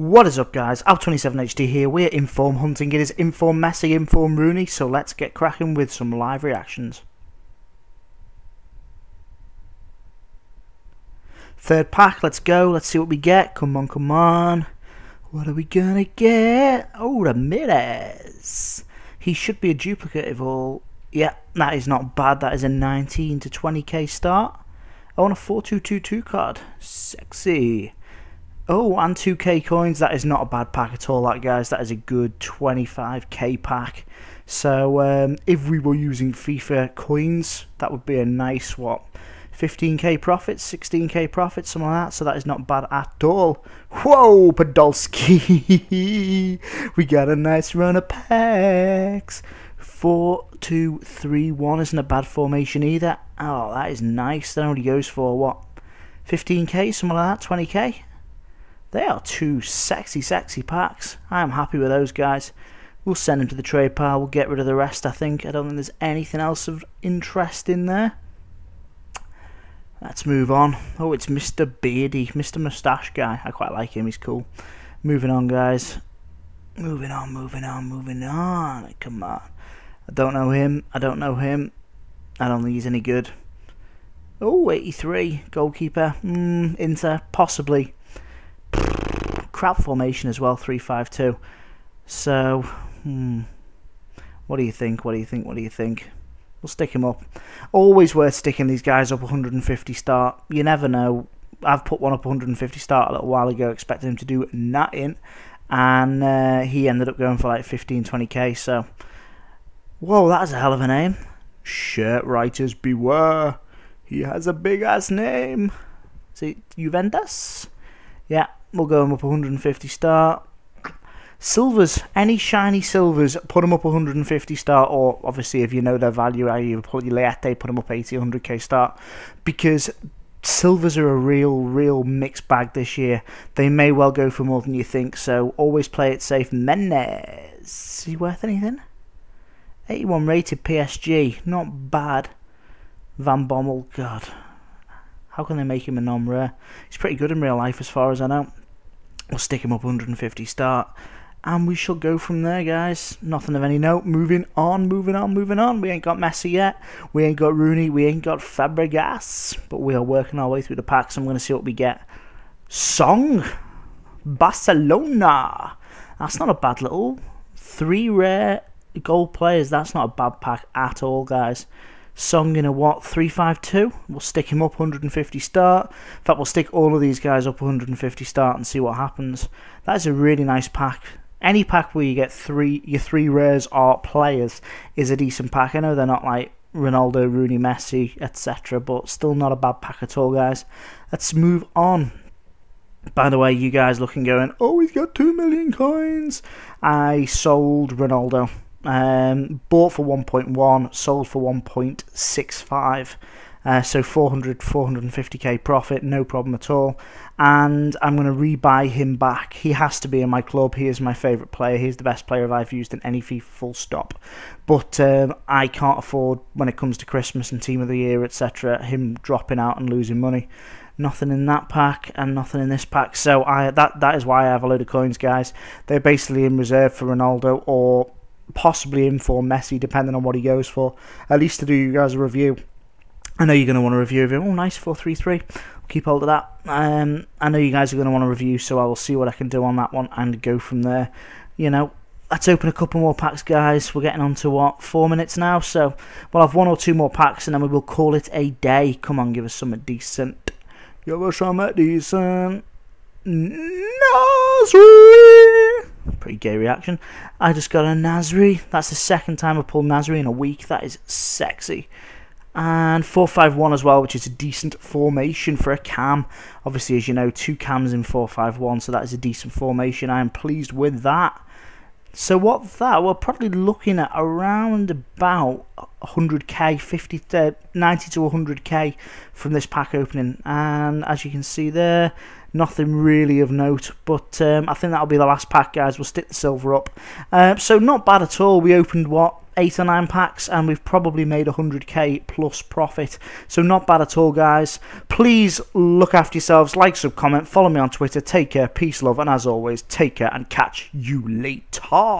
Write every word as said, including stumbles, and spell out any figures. What is up, guys? alp twenty-seven H D here. We're Inform hunting. It is Inform Messi, Inform Rooney, so let's get cracking with some live reactions. Third pack, let's go. Let's see what we get. Come on, come on. What are we gonna get? Oh, Ramirez. He should be a duplicate of all. Yeah, that is not bad. That is a nineteen to twenty K start. I want a four two two two card. Sexy. Oh, and two K coins. That is not a bad pack at all, that, guys. That is a good twenty-five K pack. So um, if we were using FIFA coins, that would be a nice, what, fifteen K profits, sixteen K profits, something like that. So that is not bad at all. Whoa, Podolski. We got a nice run of packs. four two three one isn't a bad formation either. Oh, that is nice. That only goes for, what, fifteen K, something like that, twenty K. They are two sexy, sexy packs. I am happy with those, guys. We'll send them to the trade pile. We'll get rid of the rest, I think. I don't think there's anything else of interest in there. Let's move on. Oh, it's Mister Beardy, Mister Moustache Guy. I quite like him. He's cool. Moving on, guys. Moving on, moving on, moving on. Come on. I don't know him. I don't know him. I don't think he's any good. Oh, eighty-three. Goalkeeper. Mm, Inter. Possibly. Crap formation as well, three five two. So, hmm, what do you think? What do you think? What do you think? We'll stick him up. Always worth sticking these guys up one hundred fifty start. You never know. I've put one up one hundred fifty start a little while ago, expecting him to do nothing, and uh, he ended up going for like fifteen, twenty K. So, whoa, that is a hell of a name. Shirt writers beware. He has a big ass name. Is it Juventus? Yeah. We'll go him up one hundred fifty star. Silvers, any shiny silvers, put them up one hundred fifty star, or obviously if you know their value, you put your Leite, put them up eighty, one hundred K star, because silvers are a real, real mixed bag this year. They may well go for more than you think, so always play it safe. Menez, is he worth anything? eighty-one rated P S G, not bad. Van Bommel, God, how can they make him a non-rare? He's pretty good in real life as far as I know. We'll stick him up one hundred fifty start, and we shall go from there, guys. Nothing of any note. Moving on, moving on, moving on. We ain't got Messi yet. We ain't got Rooney. We ain't got Fabregas. But we are working our way through the packs. I'm going to see what we get. Song. Barcelona. That's not a bad little. Three rare gold players. That's not a bad pack at all, guys. Song in a what, three five two? We'll stick him up one hundred fifty start. In fact, we'll stick all of these guys up one hundred fifty start and see what happens. That is a really nice pack. Any pack where you get three, your three rares or players is a decent pack. I know they're not like Ronaldo, Rooney, Messi, et cetera, but still not a bad pack at all, guys. Let's move on. By the way, you guys looking going, oh, he's got two million coins. I sold Ronaldo. Um, bought for one point one, sold for one point six five, uh, so four hundred, four hundred fifty K profit, no problem at all. And I'm going to rebuy him back. He has to be in my club. He is my favourite player. He's the best player I've used in any FIFA, full stop. But um, I can't afford, when it comes to Christmas and Team of the Year, et cetera, him dropping out and losing money. Nothing in that pack and nothing in this pack. So I that that is why I have a load of coins, guys. They're basically in reserve for Ronaldo or possibly in for Messi, depending on what he goes for. At least to do you guys a review. I know you're going to want to review of him. Oh, nice, four three three. Keep hold of that. Um, I know you guys are going to want to review, so I will see what I can do on that one and go from there. You know, let's open a couple more packs, guys. We're getting on to, what, four minutes now? So we'll have one or two more packs, and then we will call it a day. Come on, give us something decent. Give us something decent. Nasri! Pretty gay reaction. I just got a Nasri. That's the second time I pulled Nasri in a week. That is sexy. And four five one as well, which is a decent formation for a cam. Obviously, as you know, two cams in four five one, so that is a decent formation. I am pleased with that. So what's that? We're probably looking at around about one hundred K, fifty to ninety to one hundred K from this pack opening. And as you can see there, nothing really of note. But um, I think that'll be the last pack, guys. We'll stick the silver up. Uh, so not bad at all. We opened, what, eight or nine packs, and we've probably made one hundred K plus profit. So not bad at all, guys. Please look after yourselves, like, sub, comment, follow me on Twitter. Take care, peace, love, and as always, take care and catch you later.